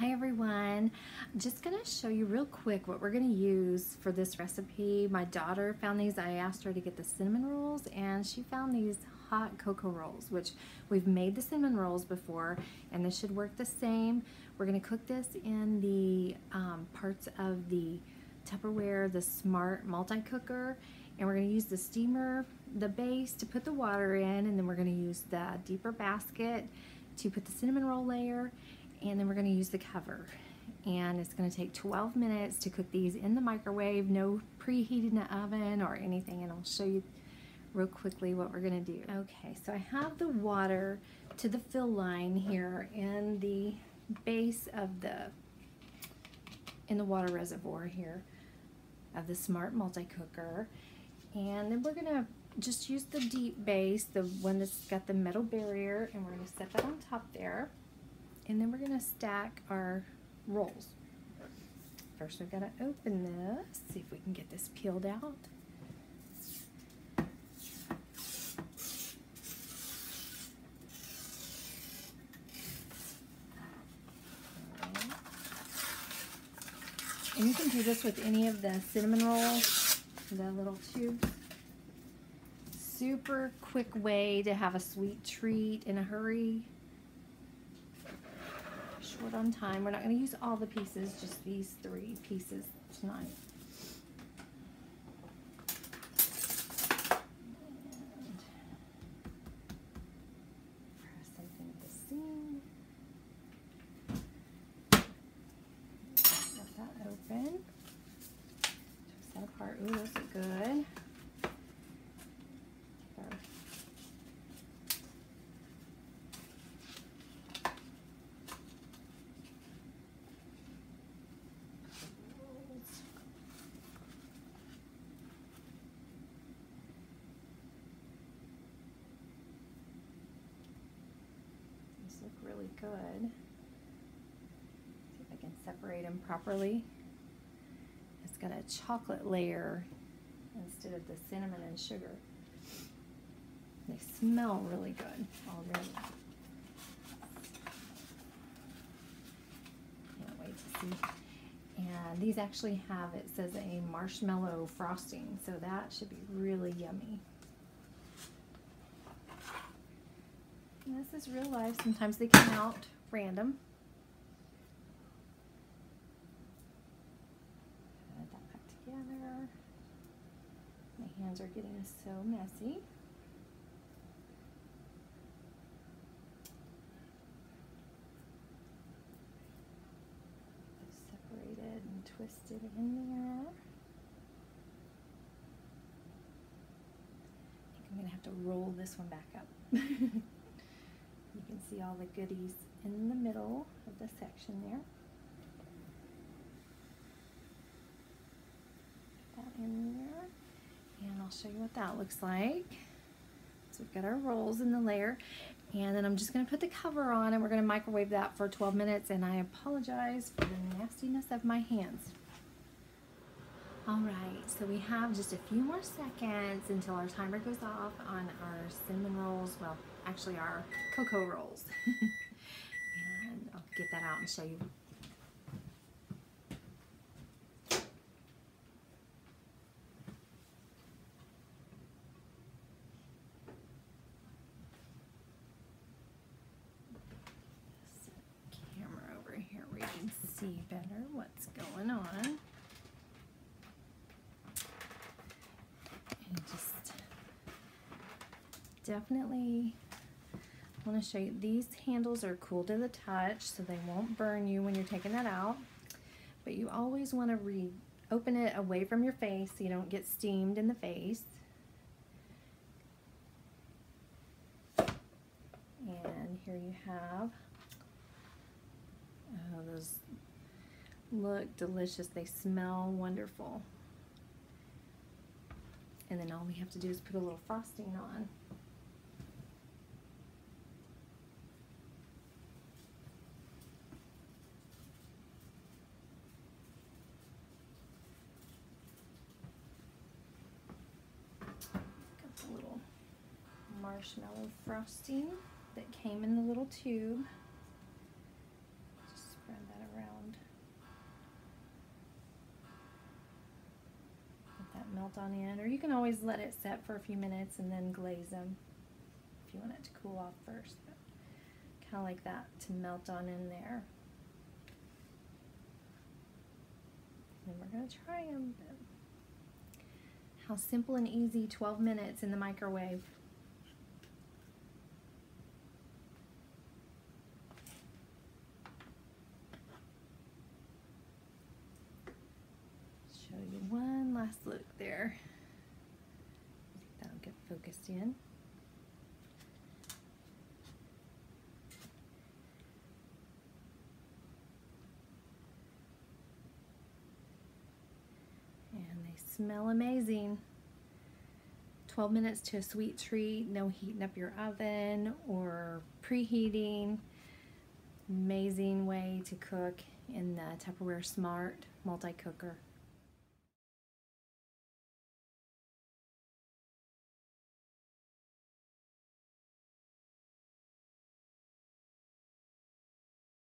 Hi everyone, I'm just going to show you real quick what we're going to use for this recipe. My daughter found these. I asked her to get the cinnamon rolls and she found these hot cocoa rolls, which we've made the cinnamon rolls before and this should work the same. We're going to cook this in the parts of the Tupperware, the Smart Multicooker, and we're going to use the steamer, the base to put the water in, and then we're going to use the deeper basket to put the cinnamon roll layer, and then we're going to use the cover. And it's going to take 12 minutes to cook these in the microwave, no preheating the oven or anything, and I'll show you real quickly what we're going to do. Okay, so I have the water to the fill line here in the base of the water reservoir here of the Smart Multicooker, and then we're going to just use the deep base, the one that's got the metal barrier, and we're going to set that on top there. And then we're going to stack our rolls. First we've got to open this, see if we can get this peeled out. And you can do this with any of the cinnamon rolls, the little tubes. Super quick way to have a sweet treat in a hurry. Short on time. We're not going to use all the pieces, just these three pieces tonight. And press open the seam. Let that open. Twist that apart. Ooh, those look good. Look really good. See if I can separate them properly. It's got a chocolate layer instead of the cinnamon and sugar. They smell really good already. Can't wait to see. And these actually have, it says, a marshmallow frosting, so that should be really yummy. This is real life. Sometimes they come out random. Put that back together. My hands are getting so messy. Separate it and twist it in there. I think I'm going to have to roll this one back up. You can see all the goodies in the middle of the section there. Put that in there, and I'll show you what that looks like. So we've got our rolls in the layer, and then I'm just going to put the cover on, and we're going to microwave that for 12 minutes, and I apologize for the nastiness of my hands. Alright, so we have just a few more seconds until our timer goes off on our cinnamon rolls, well, actually our cocoa rolls. And I'll get that out and show you. Set the camera over here where you can see better what's going on. Definitely I want to show you, these handles are cool to the touch so they won't burn you when you're taking that out, but you always want to open it away from your face so you don't get steamed in the face. And here you have, oh, those look delicious, they smell wonderful. And then all we have to do is put a little frosting on. Marshmallow frosting that came in the little tube. Just spread that around. melt on in, or you can always let it set for a few minutes and then glaze them if you want it to cool off first. But kind of like that to melt on in there. And we're going to try them. How simple and easy, 12 minutes in the microwave. Show you one last look there. I think that'll get focused in. Smell amazing. 12 minutes to a sweet treat, no heating up your oven or preheating. Amazing way to cook in the Tupperware Smart Multicooker.